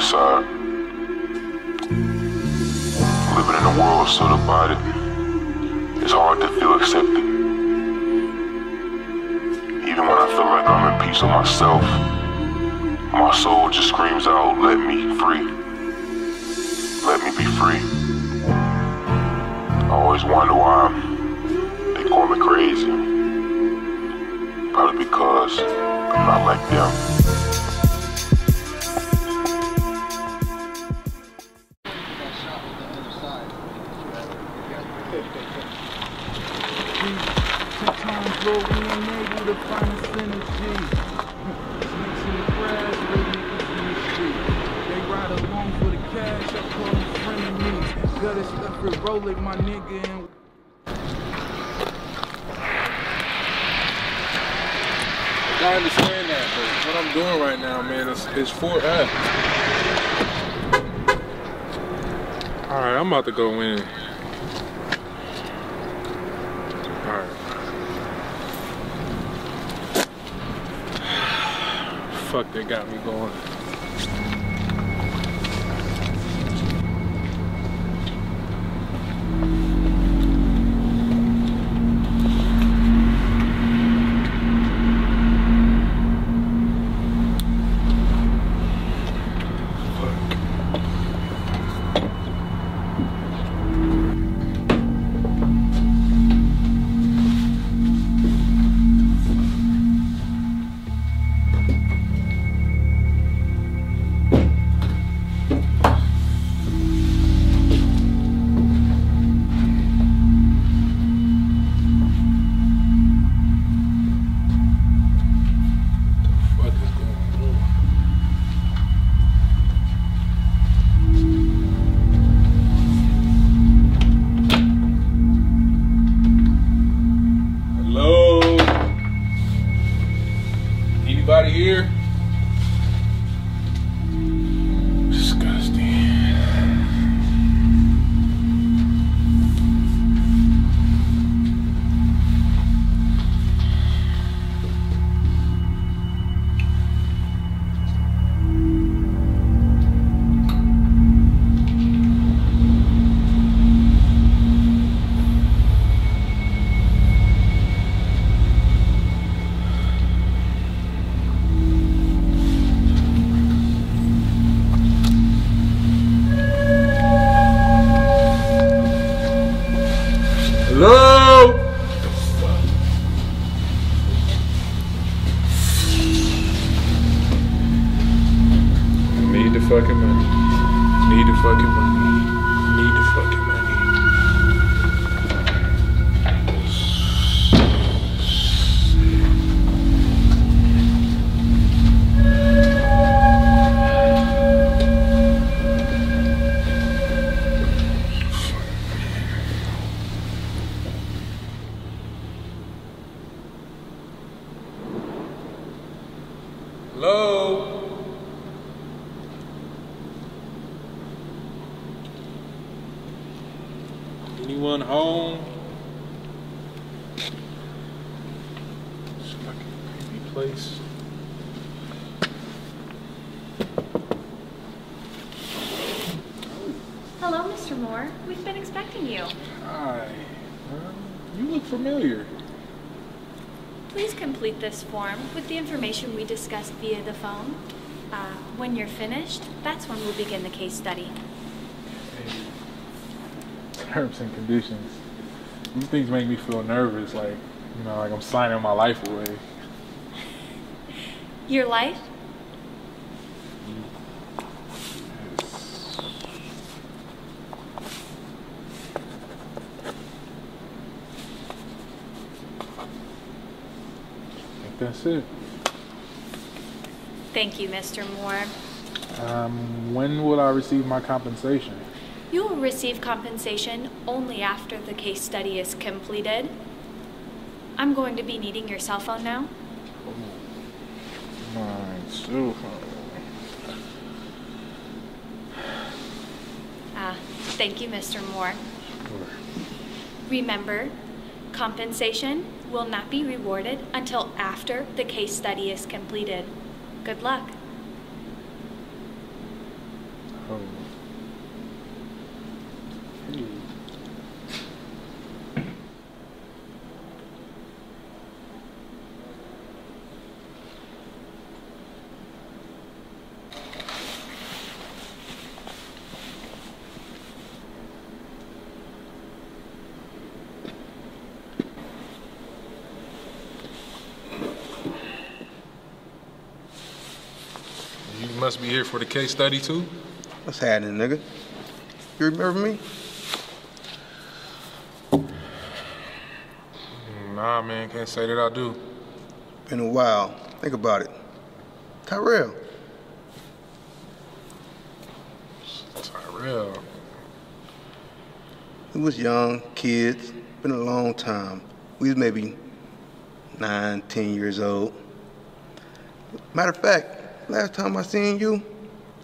suicide. Living in a world so divided, it's hard to feel accepted. Even when I feel like I'm in peace with myself, my soul just screams out, let me free. Let me be free. I always wonder why they call me crazy. Probably because I'm not like them. My nigga and I understand that, but what I'm doing right now, man, is for us. Alright, I'm about to go in. Alright. Fuck, they got me going. We discussed via the phone. When you're finished, that's when we'll begin the case study. Terms and conditions. These things make me feel nervous, like, you know, like I'm signing my life away. Your life? I think that's it. Thank you, Mr. Moore. When will I receive my compensation? You will receive compensation only after the case study is completed. I'm going to be needing your cell phone now. My cell phone. Thank you, Mr. Moore. Sure. Remember, compensation will not be rewarded until after the case study is completed. Good luck. Must be here for the case study too. What's happening, nigga? You remember me? Nah, man, can't say that I do. Been a while. Think about it. Tyrell. Tyrell. We was young, kids. Been a long time. We was maybe 9, 10 years old. Matter of fact, last time I seen you,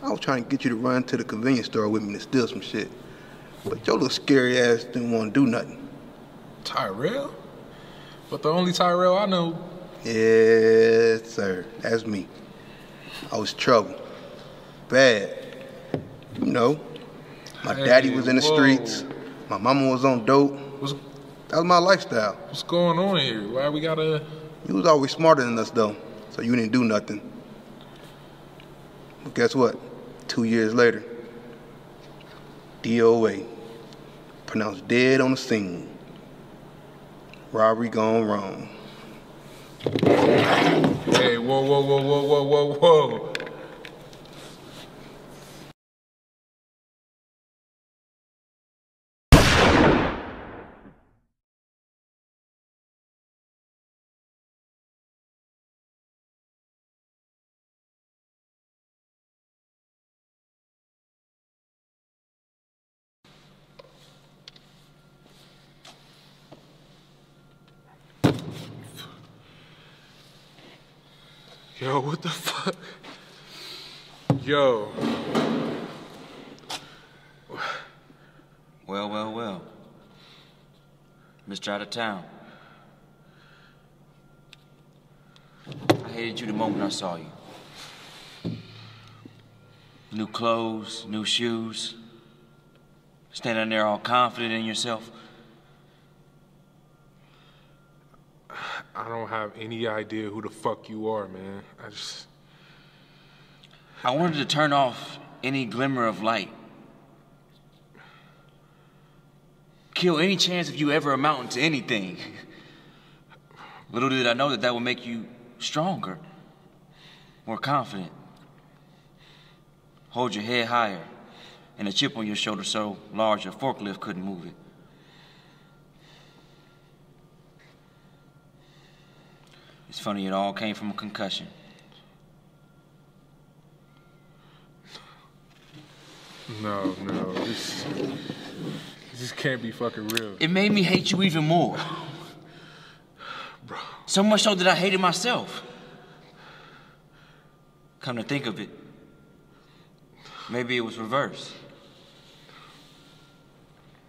I was trying to get you to run to the convenience store with me to steal some shit. But your little scary ass didn't want to do nothing. Tyrell? But the only Tyrell I know. Yes, sir. That's me. I was trouble. Bad. You know, my daddy was in the streets. My mama was on dope. That was my lifestyle. What's going on here? Why we gotta... You was always smarter than us, though, so you didn't do nothing. But guess what? 2 years later, DOA, pronounced dead on the scene. Robbery gone wrong. Hey, whoa, whoa, whoa, whoa, whoa, whoa, whoa. Yo, what the fuck? Yo. Well, well, well. Mr. Out of Town. I hated you the moment I saw you. New clothes, new shoes. Standing there all confident in yourself. I don't have any idea who the fuck you are, man. I wanted to turn off any glimmer of light. Kill any chance of you ever amounting to anything. Little did I know that that would make you stronger, more confident. Hold your head higher, and a chip on your shoulder so large a forklift couldn't move it. It's funny, it all came from a concussion. No, no, this can't be fucking real. It made me hate you even more. Bro. So much so that I hated myself. Come to think of it, maybe it was reversed.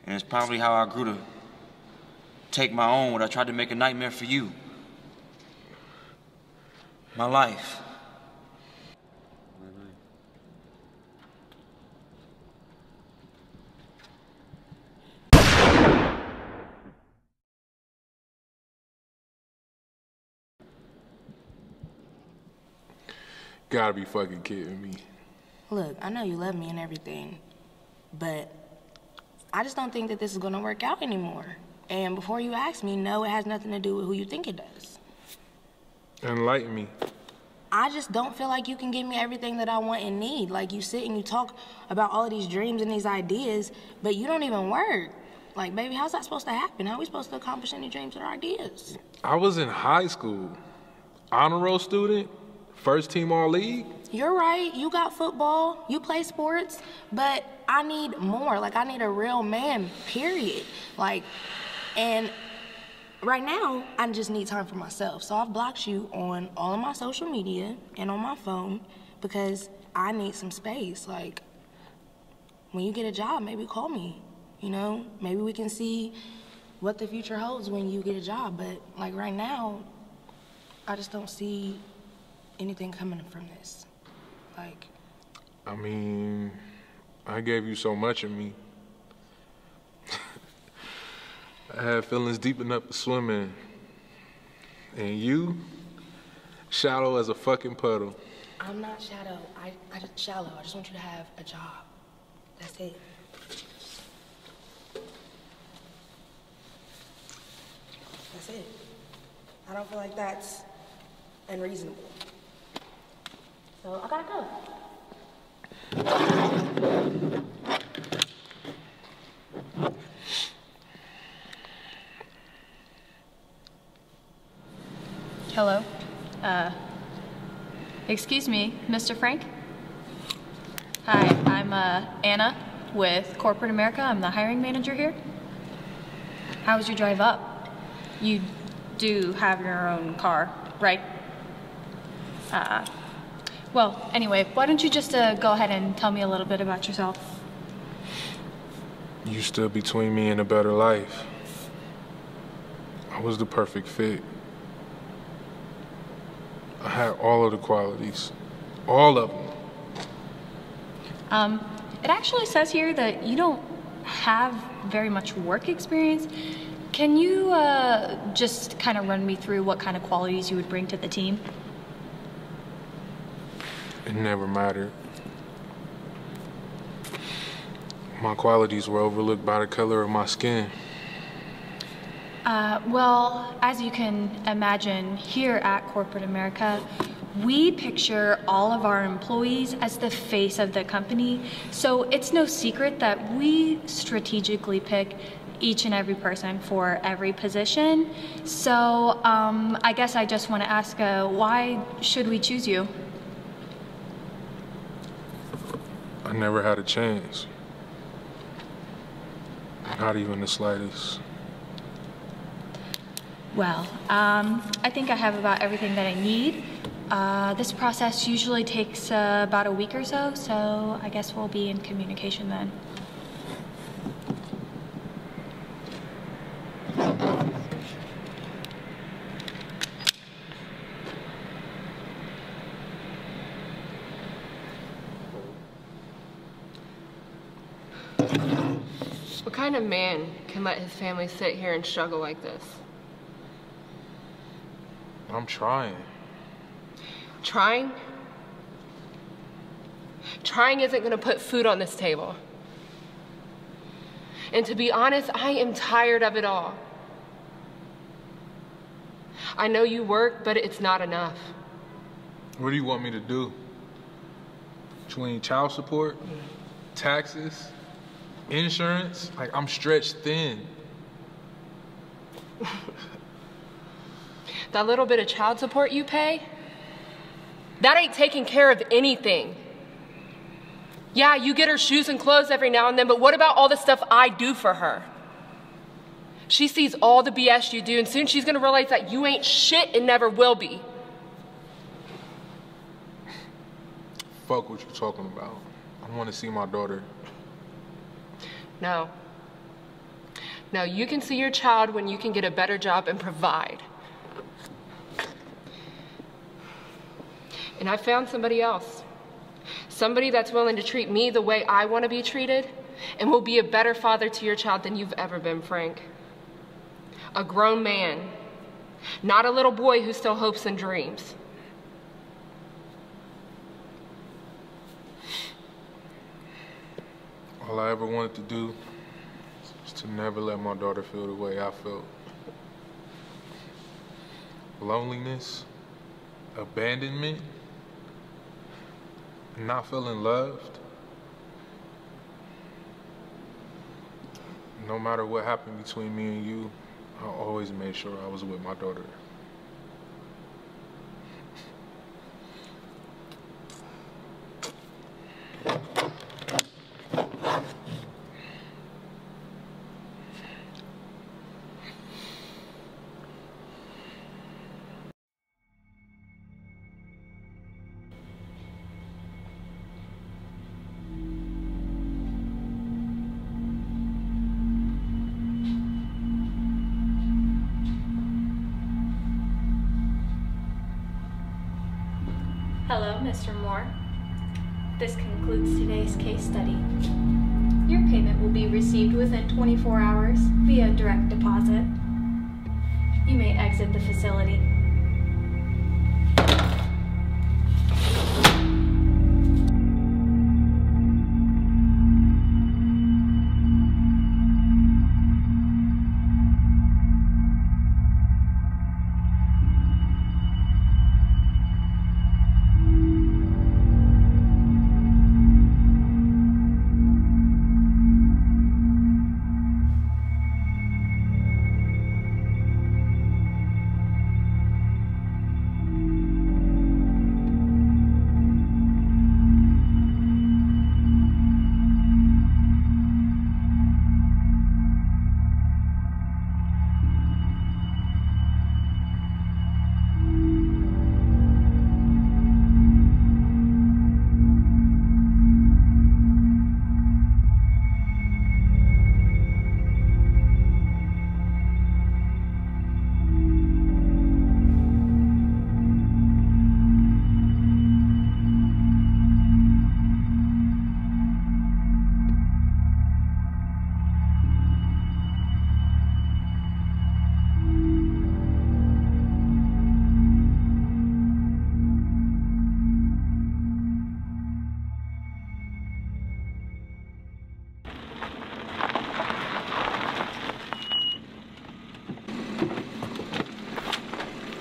And it's probably how I grew to take my own when I tried to make a nightmare for you. My life. Gotta be fucking kidding me. Look, I know you love me and everything, but I just don't think that this is gonna work out anymore. And before you ask me, no, it has nothing to do with who you think it does. Enlighten me. I just don't feel like you can give me everything that I want and need. Like, you sit and you talk about all of these dreams and these ideas, but you don't even work. Like, baby, how's that supposed to happen? How are we supposed to accomplish any dreams or ideas? I was in high school. Honor roll student, first team all-league. You're right. You got football. You play sports. But I need more. Like, I need a real man, period. Like, and... right now, I just need time for myself. So I've blocked you on all of my social media and on my phone because I need some space. Like, when you get a job, maybe call me, you know? Maybe we can see what the future holds when you get a job. But, like, right now, I just don't see anything coming from this. Like... I mean, I gave you so much of me. I had feelings deep enough to swim in. And you, shallow as a fucking puddle. I'm not shallow. I'm shallow. I just want you to have a job. That's it. That's it. I don't feel like that's unreasonable. So I gotta go. Hello. Excuse me, Mr. Frank? Hi, I'm Anna with Corporate America. I'm the hiring manager here. How was your drive up? You do have your own car, right? Well, anyway, why don't you just go ahead and tell me a little bit about yourself? You stood between me and a better life. I was the perfect fit. I had all of the qualities, all of them. It actually says here that you don't have very much work experience. Can you just kind of run me through what kind of qualities you would bring to the team? It never mattered. My qualities were overlooked by the color of my skin. Well, as you can imagine, here at Corporate America, we picture all of our employees as the face of the company. So it's no secret that we strategically pick each and every person for every position. So I guess I just want to ask, why should we choose you? I never had a chance. Not even the slightest. Well, I think I have about everything that I need. This process usually takes about a week or so, so I guess we'll be in communication then. What kind of man can let his family sit here and struggle like this? I'm trying. Trying? Trying isn't gonna put food on this table. And to be honest, I am tired of it all. I know you work, but it's not enough. What do you want me to do? Between child support, taxes, insurance, like I'm stretched thin. That little bit of child support you pay, that ain't taking care of anything. Yeah, you get her shoes and clothes every now and then, but what about all the stuff I do for her? She sees all the BS you do, and soon she's gonna realize that you ain't shit and never will be. Fuck what you're talking about. I wanna see my daughter. No. No, you can see your child when you can get a better job and provide. And I found somebody else. Somebody that's willing to treat me the way I want to be treated and will be a better father to your child than you've ever been, Frank. A grown man, not a little boy who still hopes and dreams. All I ever wanted to do was to never let my daughter feel the way I felt. Loneliness, abandonment, not feeling loved. No matter what happened between me and you, I always made sure I was with my daughter. Hello, Mr. Moore. This concludes today's case study. Your payment will be received within 24 hours via direct deposit. You may exit the facility.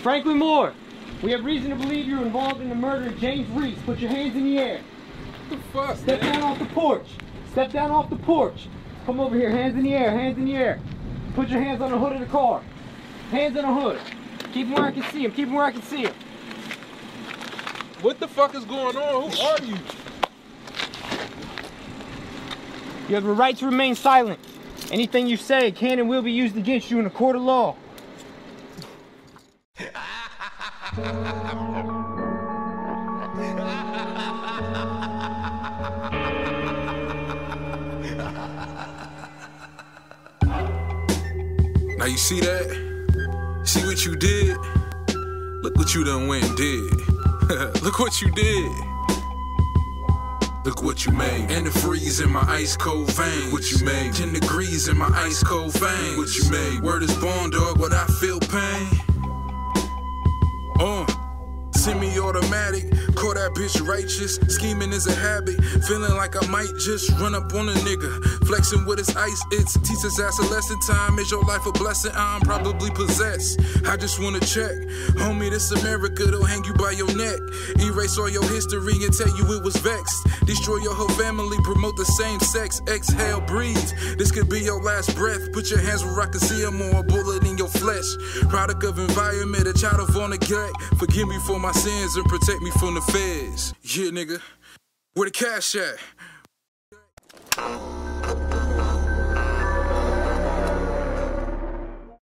Franklin Moore, we have reason to believe you were involved in the murder of James Reese. Put your hands in the air. What the fuck? Step down off the porch. Step down off the porch. Come over here. Hands in the air. Hands in the air. Put your hands on the hood of the car. Hands on the hood. Keep them where I can see them. Keep them where I can see them. What the fuck is going on? Who are you? You have the right to remain silent. Anything you say can and will be used against you in a court of law. Now you see that? See what you did? Look what you done went and did. Look what you did. Look what you made. And the freeze in my ice cold veins. What you made. 10 degrees in my ice cold veins. What you made. Word is born, dog, but I feel pain. Semi-automatic, call that bitch righteous. Scheming is a habit, feeling like I might just run up on a nigga. Flexing with his ice, it's teach his ass a lesson. Time is your life a blessing, I'm probably possessed. I just wanna check, homie, this America, they'll hang you by your neck. Erase all your history and tell you it was vexed. Destroy your whole family, promote the same sex. Exhale, breathe, this could be your last breath. Put your hands where I can see them, or a bullet in your flesh. Product of environment, a child of on the gut. Forgive me for my sins and protect me from the feds. Yeah, nigga. Where the cash at?